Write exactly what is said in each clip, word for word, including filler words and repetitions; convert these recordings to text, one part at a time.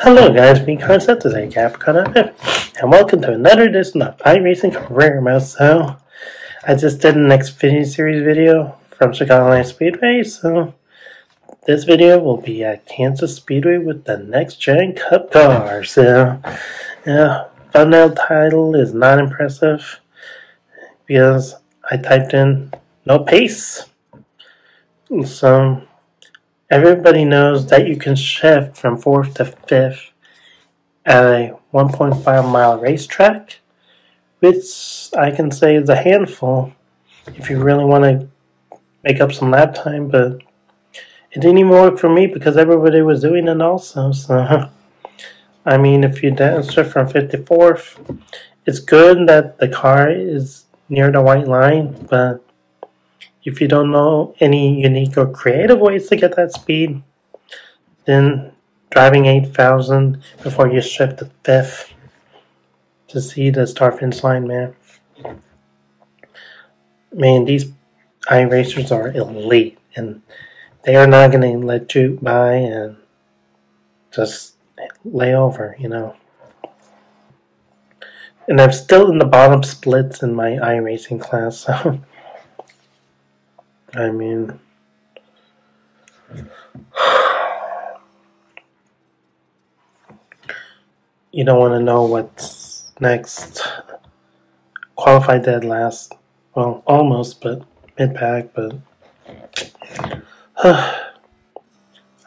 Hello guys, me Concept is a Cap Con, and welcome to another edition of iRacing from Rare Mouse. So, I just did an Xfinity Series video from Chicago Line Speedway, so this video will be at Kansas Speedway with the Next Gen Cup car. So, yeah, thumbnail title is not impressive because I typed in no pace. So, everybody knows that you can shift from fourth to fifth at a one point five mile racetrack, which I can say is a handful if you really want to make up some lap time, but it didn't even work for me because everybody was doing it also. So, I mean, if you didn't shift from fifty-fourth, it's good that the car is near the white line, but if you don't know any unique or creative ways to get that speed, then driving eight thousand before you shift to fifth to see the Starfinch line, man. Man, these iRacers are elite, and they are not going to let you by and just lay over, you know. And I'm still in the bottom splits in my iRacing class, so I mean, you don't want to know what's next. Qualified dead last. Well, almost, but mid-pack, but uh,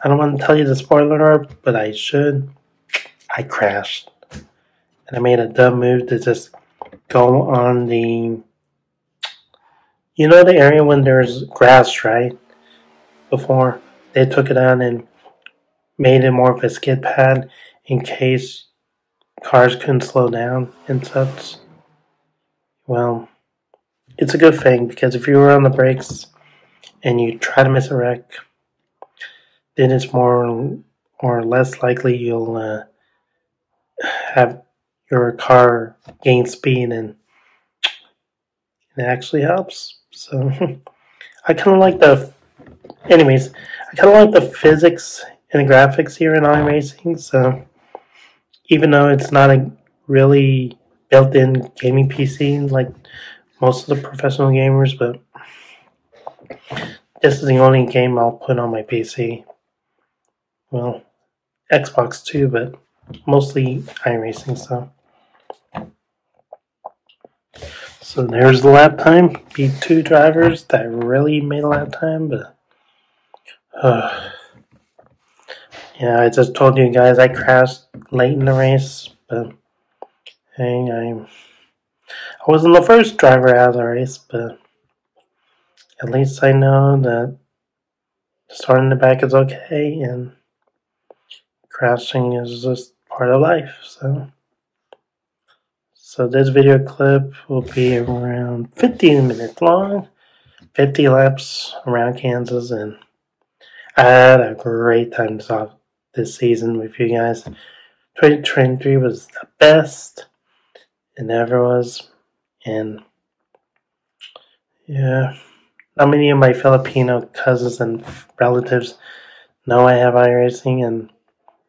I don't want to tell you the spoiler, but I should. I crashed. And I made a dumb move to just go on the, you know, the area when there's grass, right? Before they took it out and made it more of a skid pad in case cars couldn't slow down and such. Well, it's a good thing because if you were on the brakes and you try to miss a wreck, then it's more or less likely you'll uh, have your car gain speed, and it actually helps. So, I kind of like the, anyways, I kind of like the physics and the graphics here in iRacing, so even though it's not a really built-in gaming P C like most of the professional gamers, but this is the only game I'll put on my P C. Well, Xbox too, but mostly iRacing, so. So there's the lap time. Be two drivers that really made a lap time, but uh, yeah, I just told you guys I crashed late in the race, but hey, I I wasn't the first driver out of the race, but at least I know that starting in the back is okay, and crashing is just part of life, so. So this video clip will be around fifteen minutes long, fifty laps around Kansas, and I had a great time this season with you guys. twenty twenty-three was the best it never was, and yeah, not many of my Filipino cousins and relatives know I have iRacing, and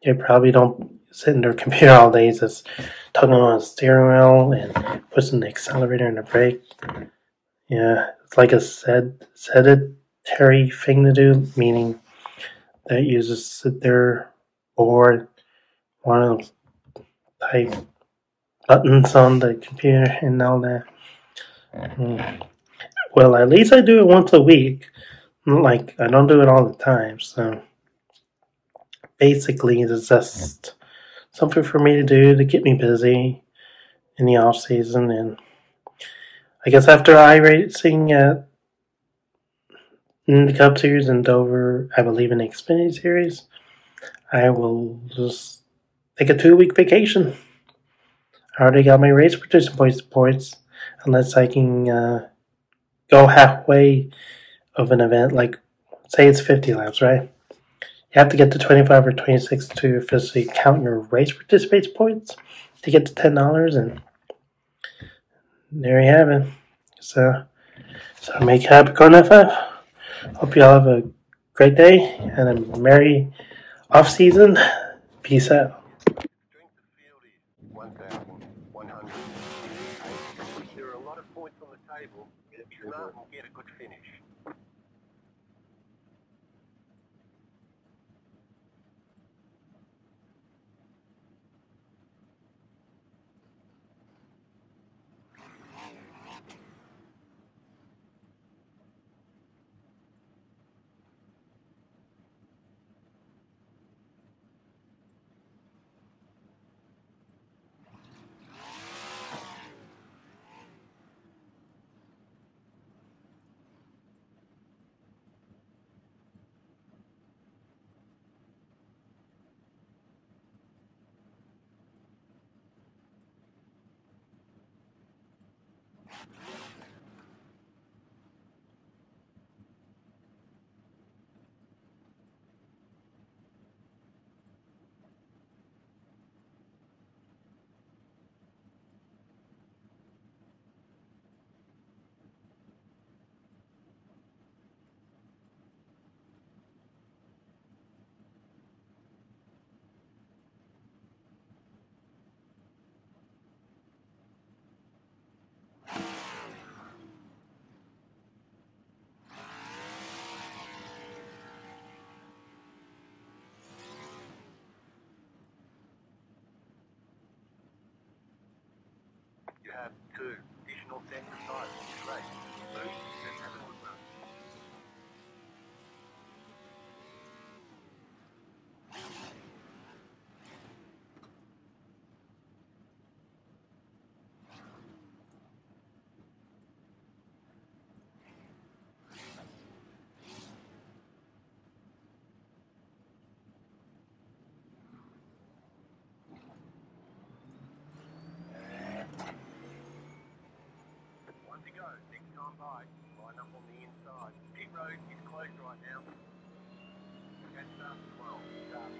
they probably don't sit in their computer all day just tugging on the steering wheel and pushing the accelerator and the brake. Yeah, it's like a sed sedentary thing to do, meaning that you just sit there bored, want to type buttons on the computer and all that. Mm. Well, at least I do it once a week. Like, I don't do it all the time, so basically it's just something for me to do to get me busy in the off season. And I guess after iRacing at in the Cup Series in Dover, I believe in the Xfinity Series, I will just take a two week vacation. I already got my race participation points, unless I can uh, go halfway of an event, like say it's fifty laps, right? You have to get to twenty-five or twenty-six to officially count your race participation points to get to ten dollars, and there you have it. So, so make HappyKarl zero nine five. Hope you all have a great day and a merry off-season. Peace out. lot of points on the table, and if you're not, we'll get a good finish. Have two additional sector sites. Great. Move and have a good run. Line up on the inside. Pit road is closed right now. That's up twelve. Start.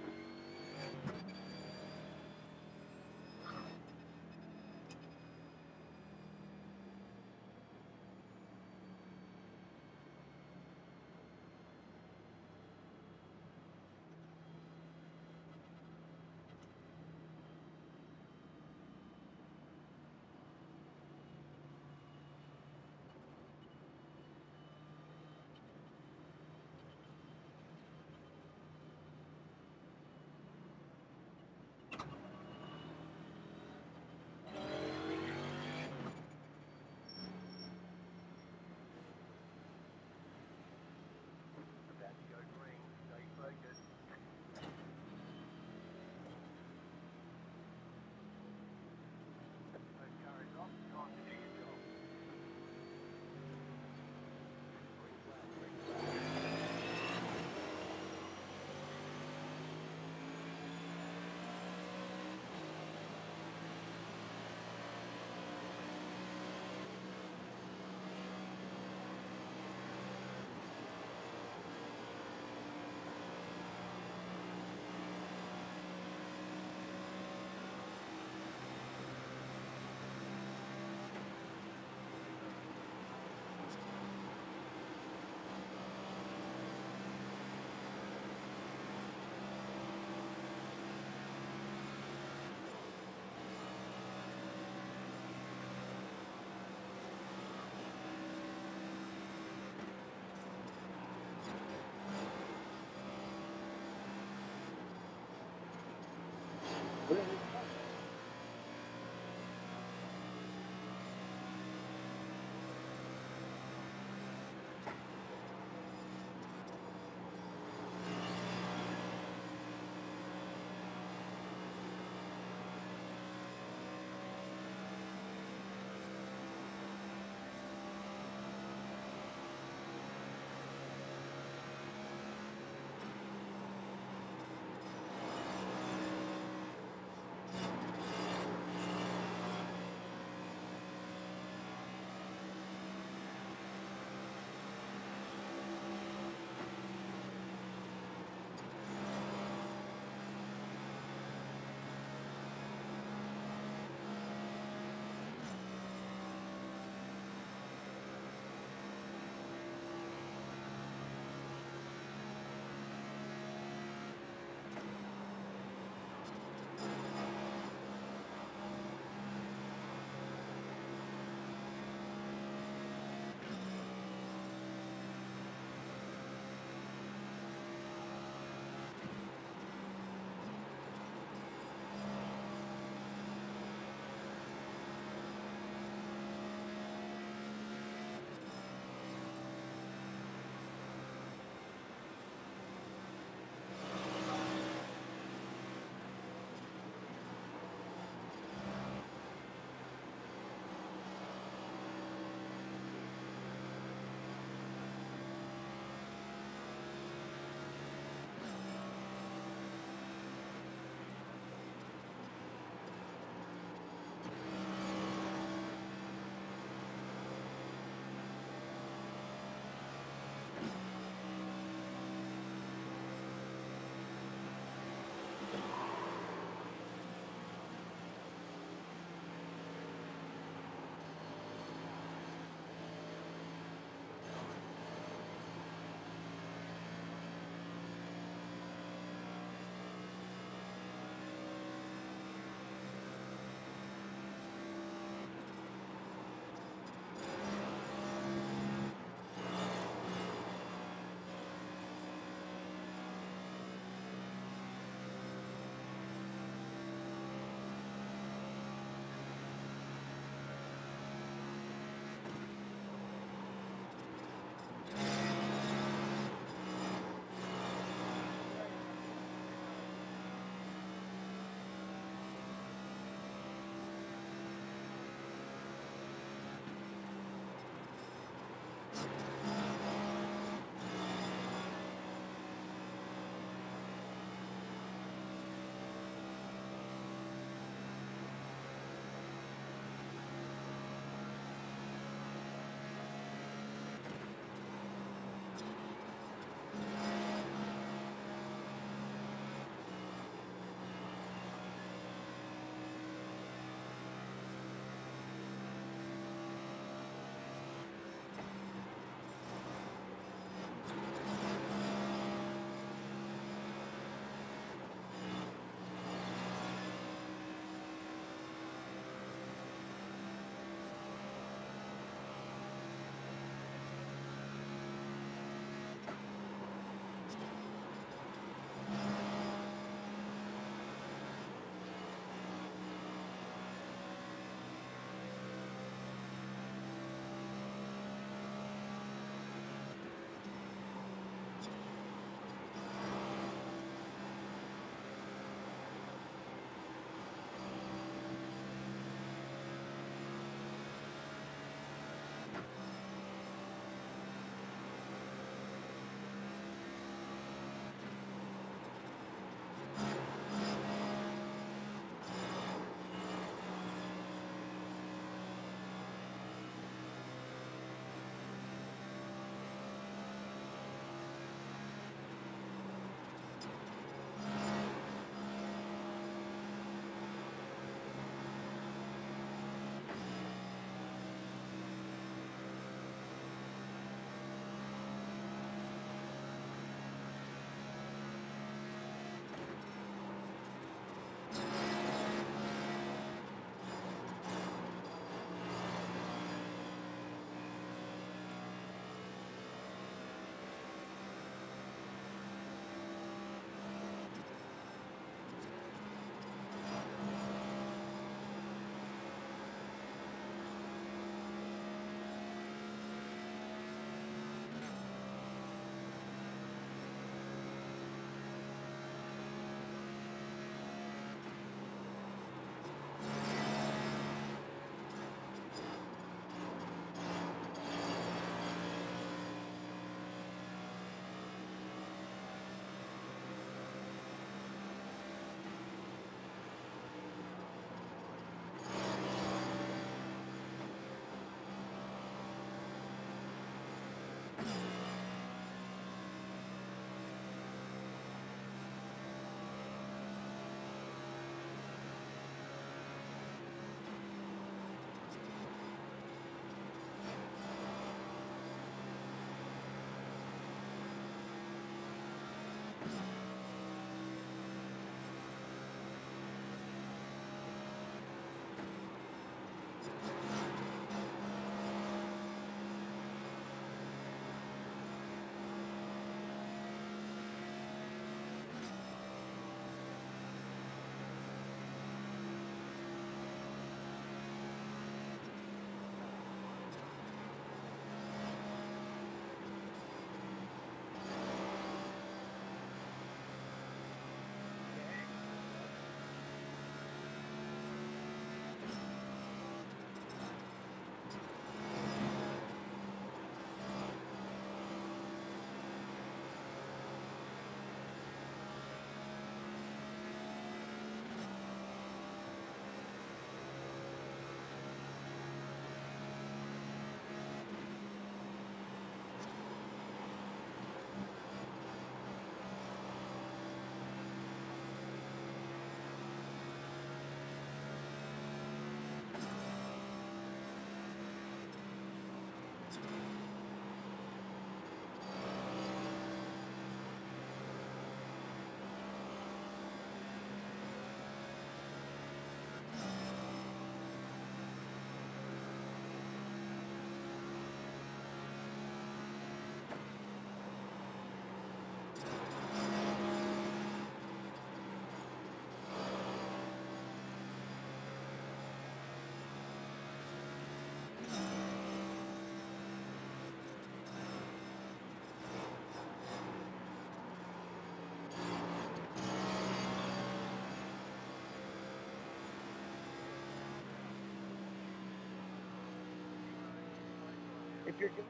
If you're good.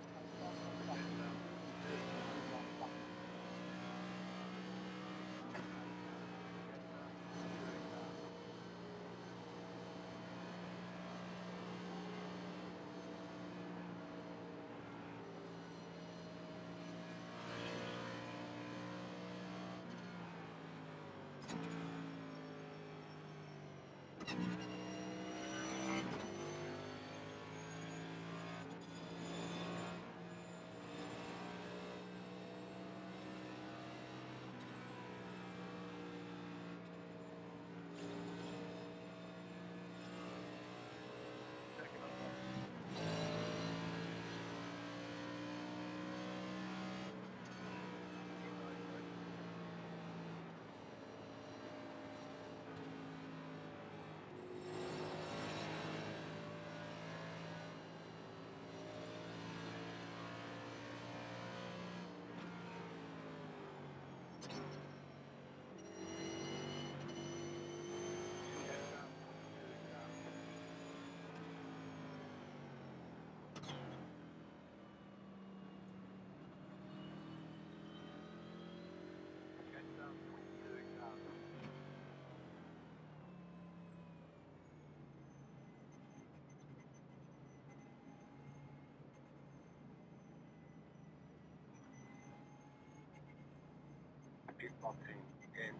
Something in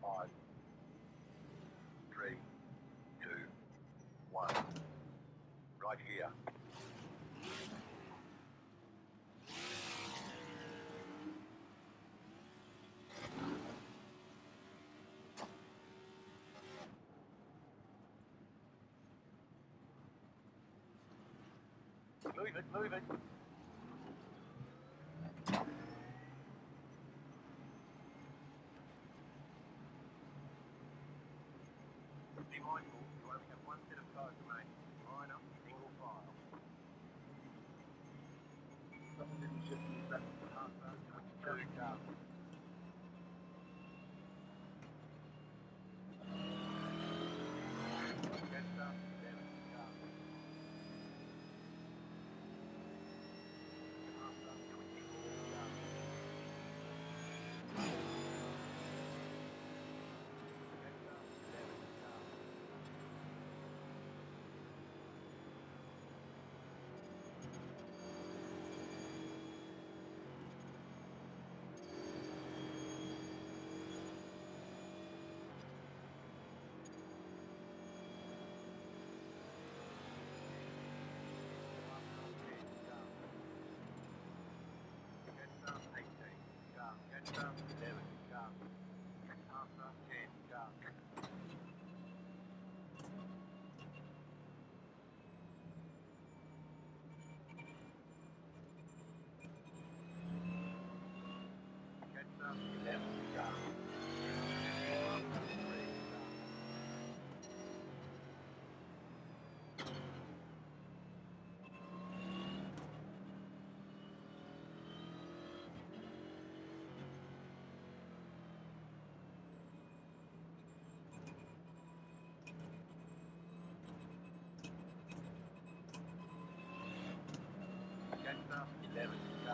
five, three, two, one, right here. Move it, move it. One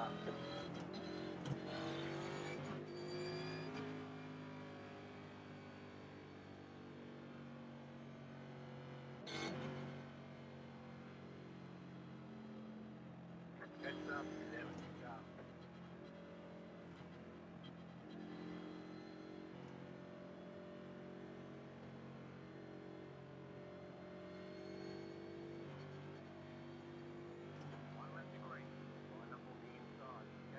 left to green, pulling up on the inside.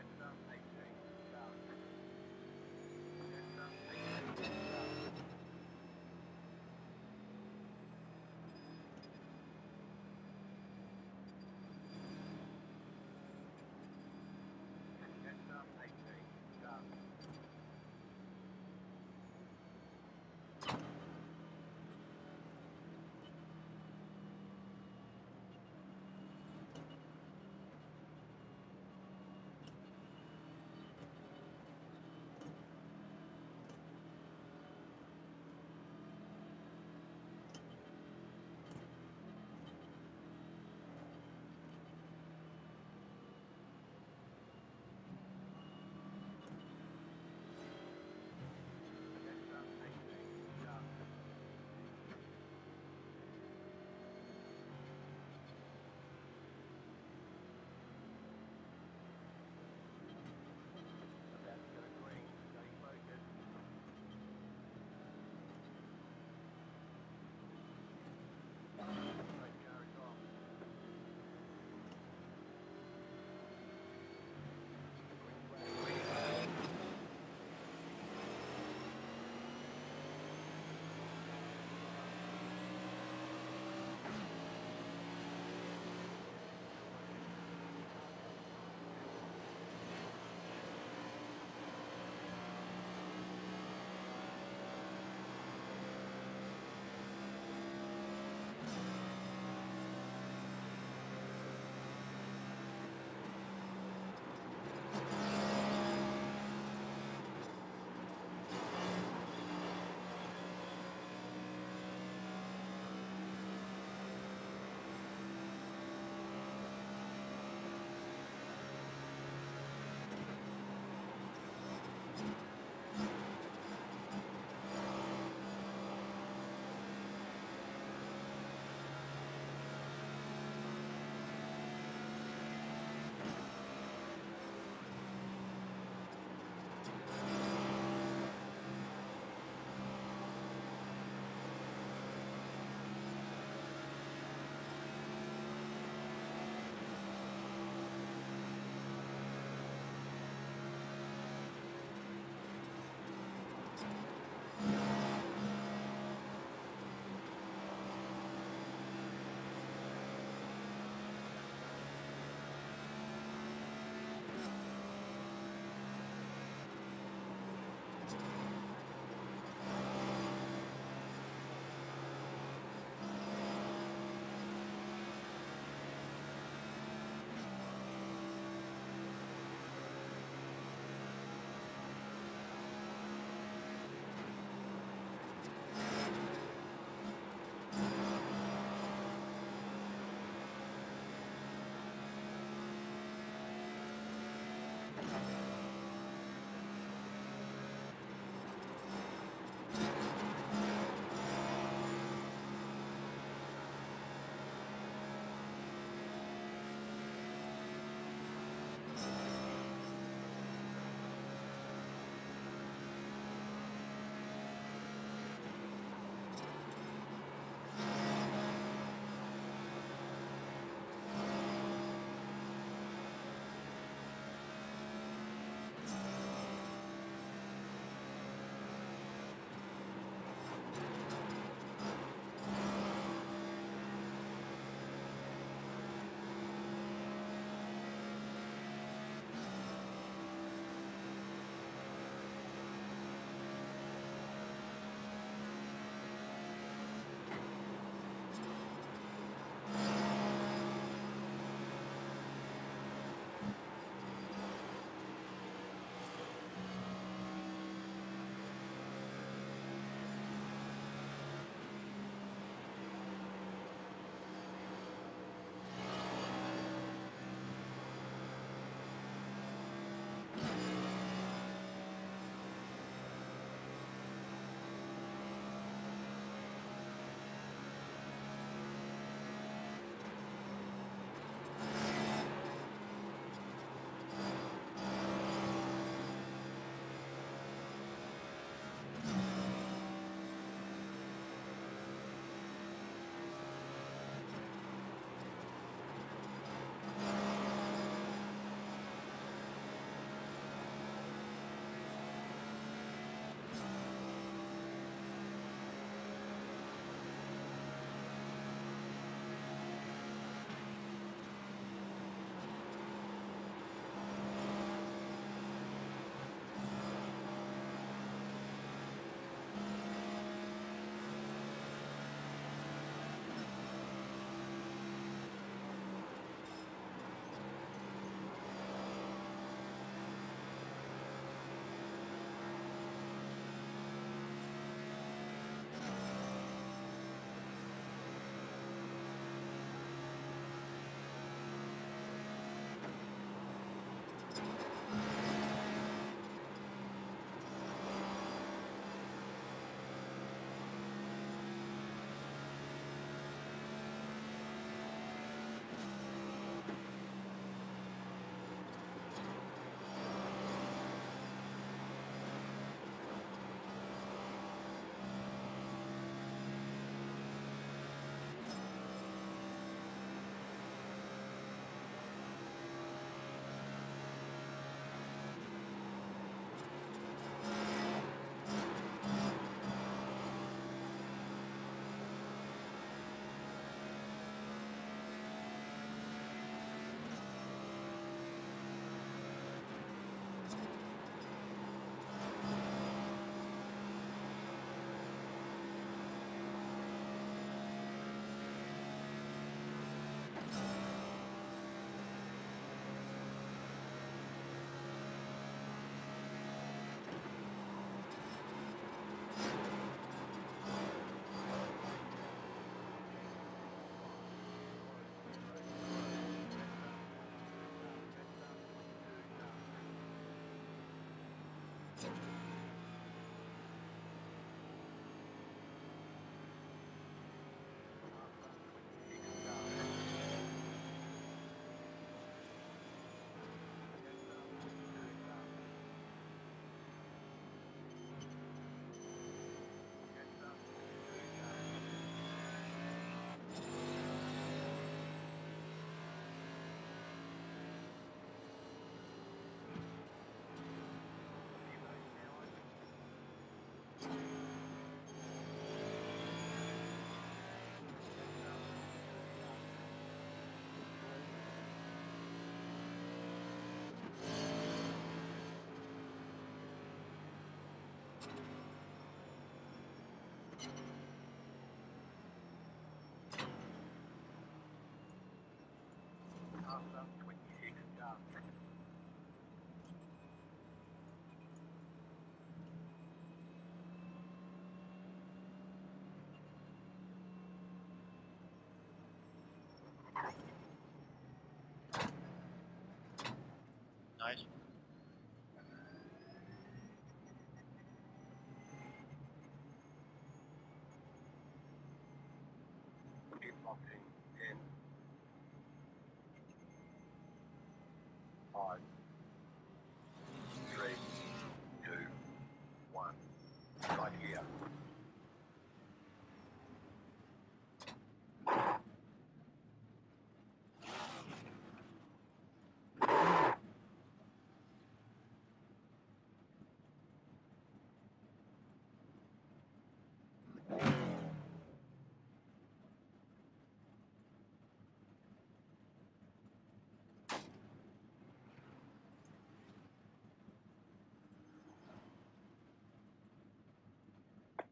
Nice.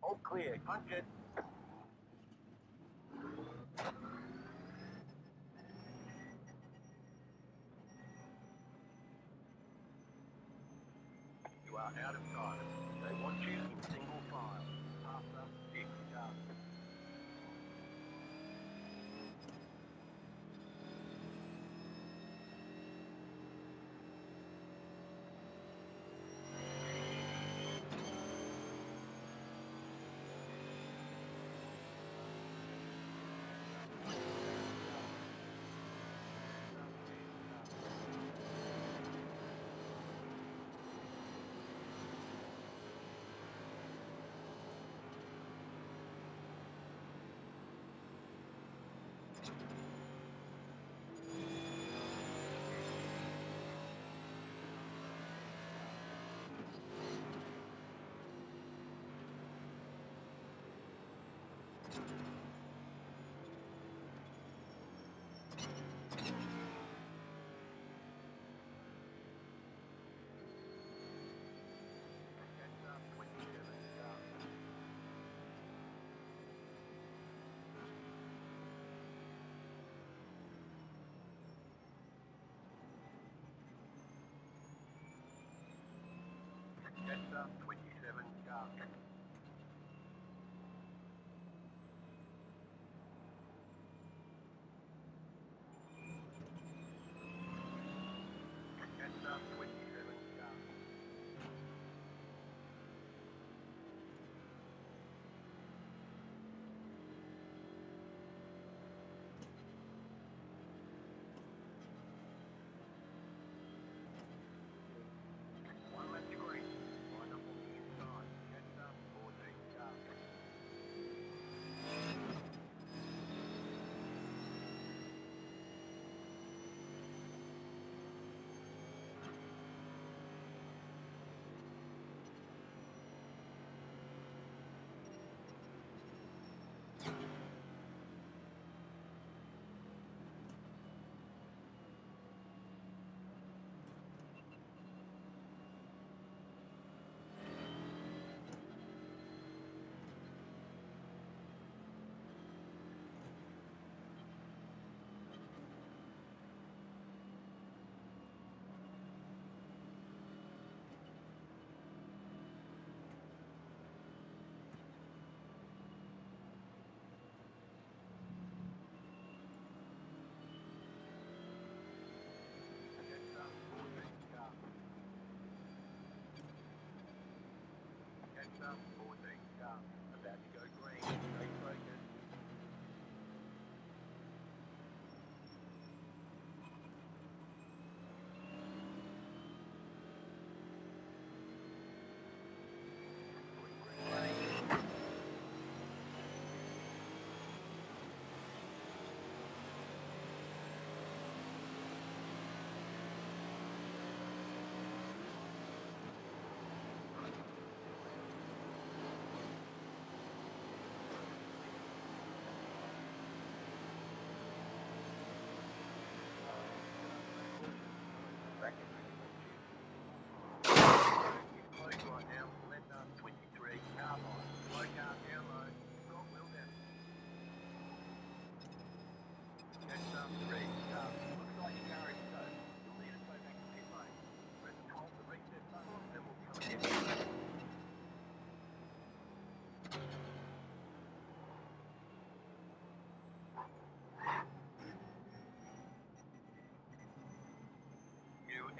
All clear, punch it. You are out of time. They want you in single file. After six yards.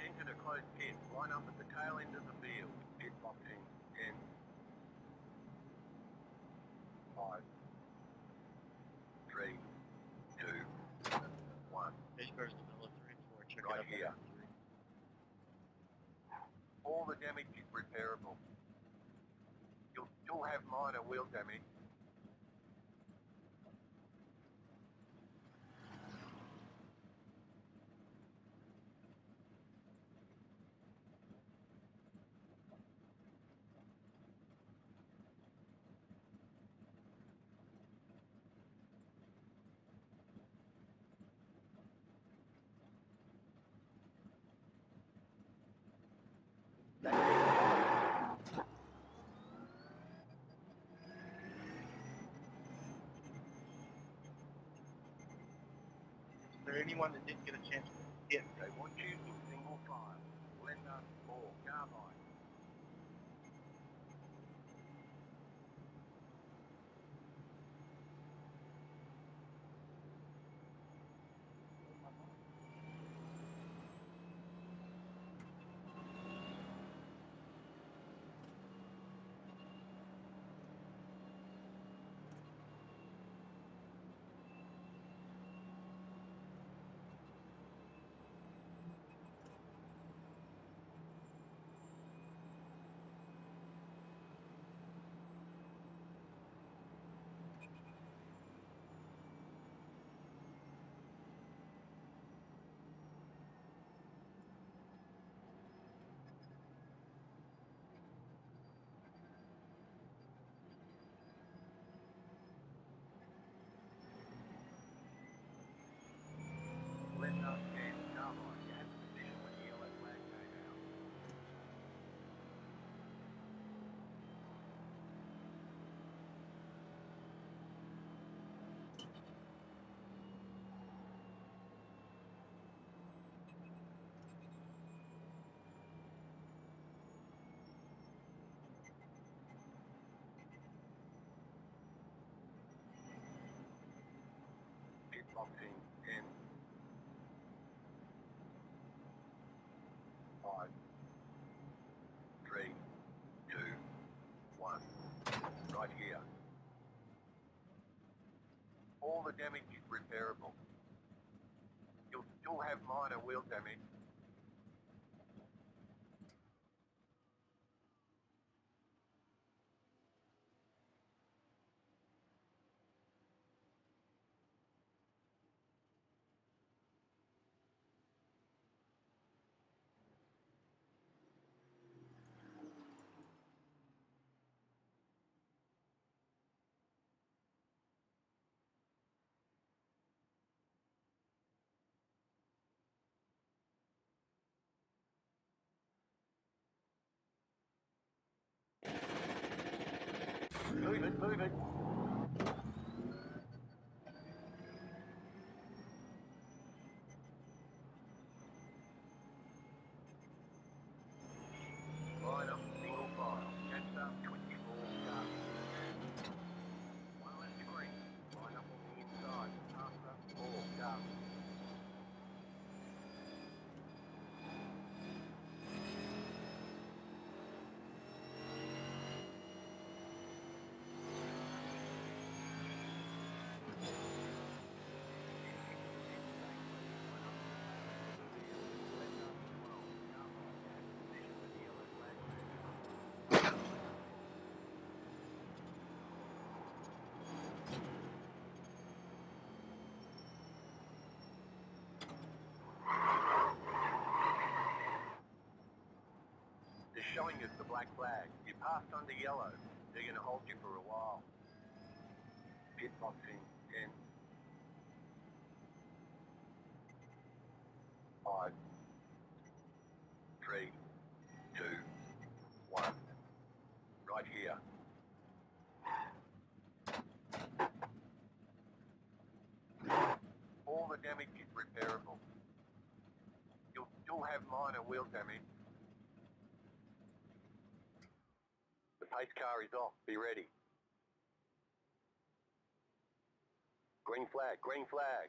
into the closed pit, line up at the tail end of the field, pit boxing, ten, five, three, two, one. Fishbird's in the middle of three four, check right it up here. All the damage is repairable. You'll still have minor wheel damage. Anyone that didn't get a chance to hit, they want you to single file, blender, or carbine. ten, five, three, two, one, right here. All the damage is repairable. You'll still have minor wheel damage. Move it, move it. Line up single file. Catch up twenty-four yards. One left green. Line up on the inside. Pass up four yards. Showing us the black flag. You passed on the yellow. They're going to hold you for a while. Pit boxing. ten, five, three, two, one. Right here. All the damage is repairable. You'll still have minor wheel damage. Pace car is off, be ready. Green flag, green flag.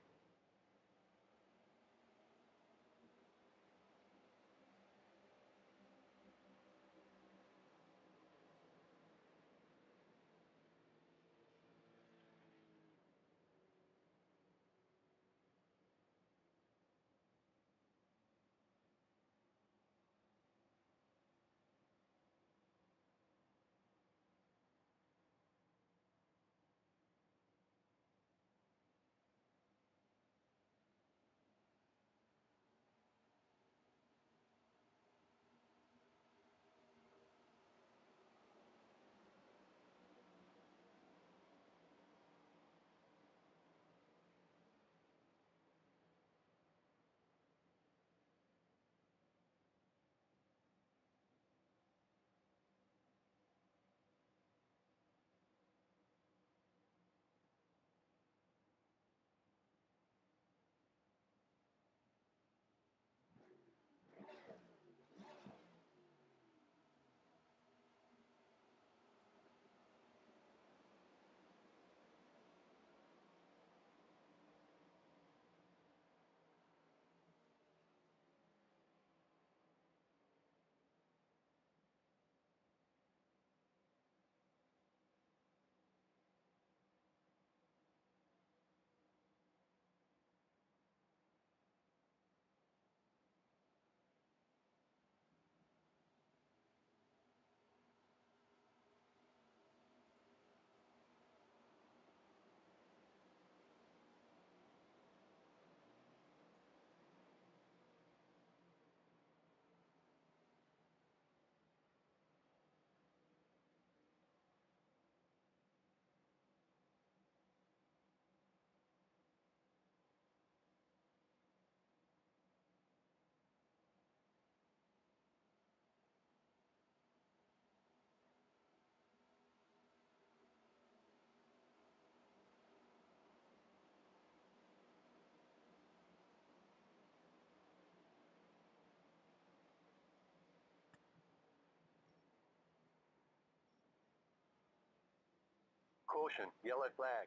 Caution, yellow flag.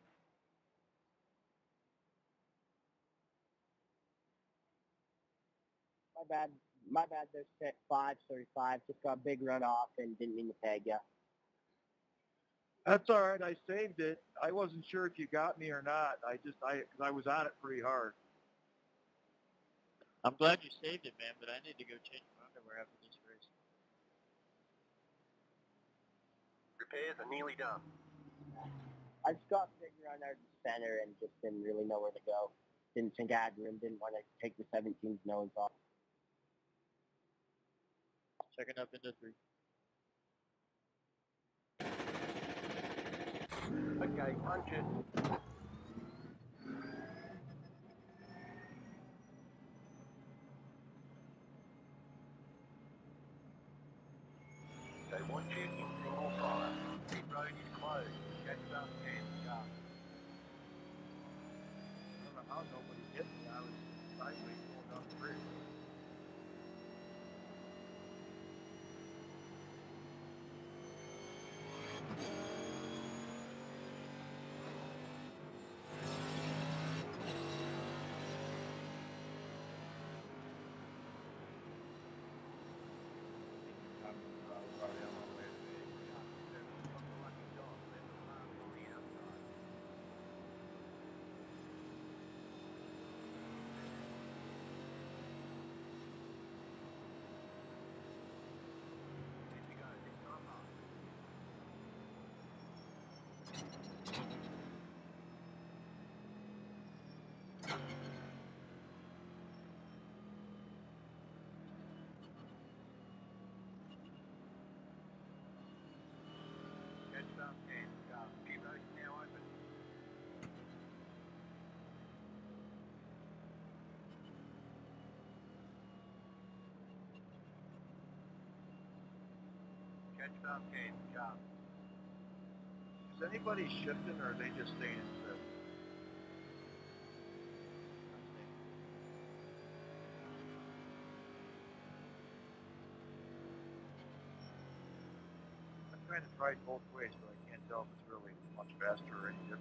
My bad. My bad, there's set five thirty-five. Just got a big runoff and didn't mean to tag you. That's all right. I saved it. I wasn't sure if you got me or not. I just, I, cause I was on it pretty hard. I'm glad you saved it, man, but I need to go change my underwear after this race. Repairs are nearly done. I just got a big run out of the center and just didn't really know where to go. Didn't think I had room. Didn't want to take the seventeenth no one's off. Checking up into three. Okay, punch it. They want you in single file. Deep road is closed. Get up and up. I don't know what he hit me. I was sideways going up the bridge. And uh, keep those now open. Catch up and jump. Is anybody shifting or are they just staying still? I'm trying to drive both ways, but I can't tell if it's really much faster or any different.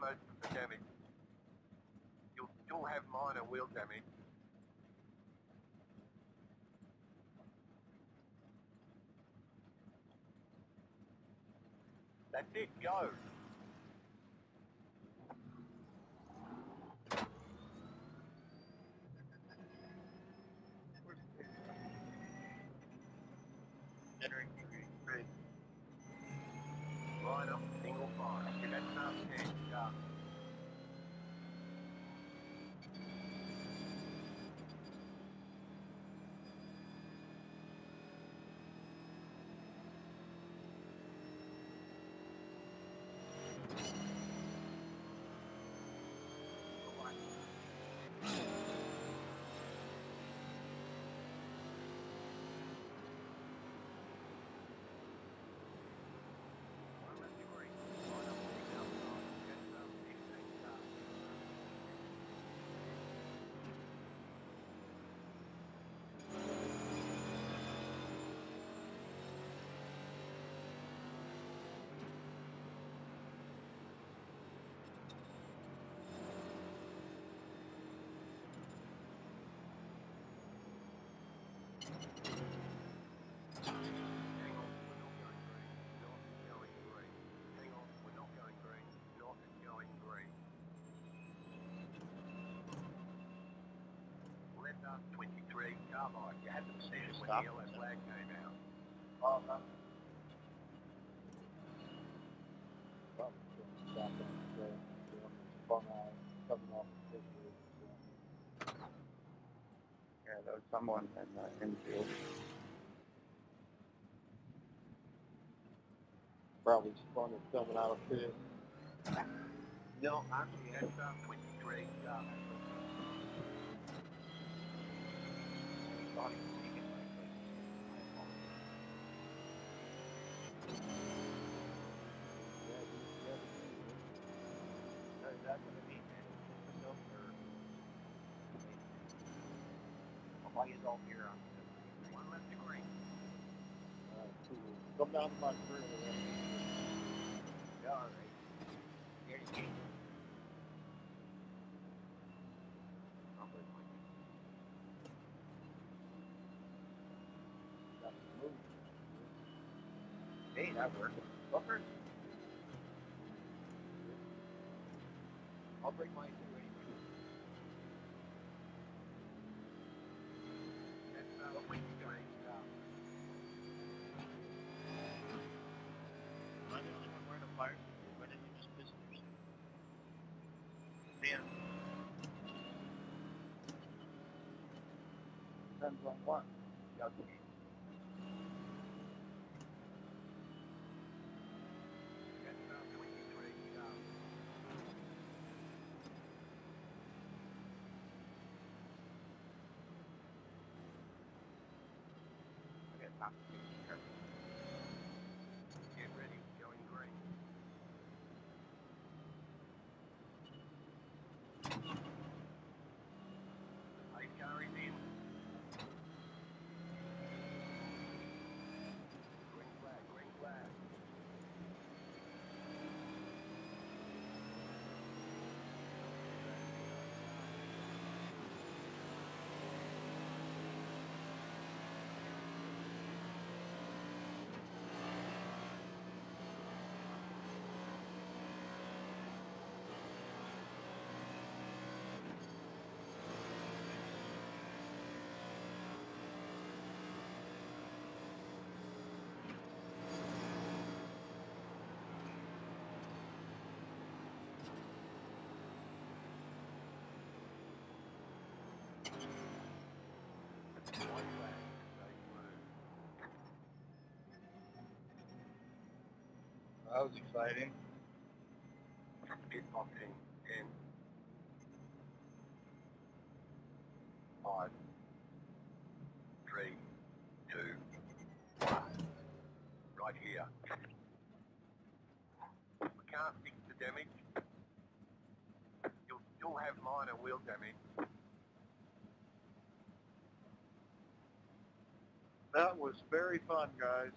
Most of the damage. You'll still have minor wheel damage. That's it, go! twenty-three, Carbide, you had the position when the yellow flag came out. Oh, no. Well, stop it. It's on a coming off the there was someone in the infield. Probably spun and coming out of pit. No, actually, that's uh, twenty-three. Uh, Come down to my career. Yeah, alright. Here you go. I'll put my name. Got to move. Hey, that worked. Buffer? I'll break mine too anyway. That's not a point to guys. Why didn't we just visitors? Man. Depends on what? Yuck. That's about twenty-three. I got top sixty. Get ready. Going great. That was exciting. Kickboxing game. Five, three, two, one. Right here. I can't fix the damage. You'll still have minor wheel damage. That was very fun, guys.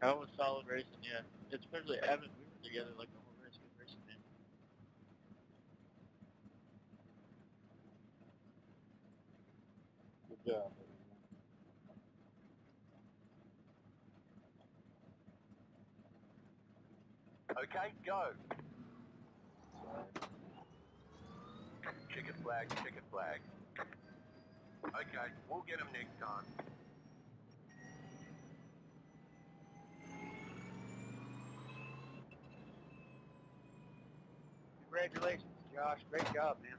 That was solid racing, yeah. Especially Evan, we were together like the whole race, good racing, man. Good job. Okay, go. Chicken flag, chicken flag. Okay, we'll get him next time. Congratulations, Josh. Great job, man.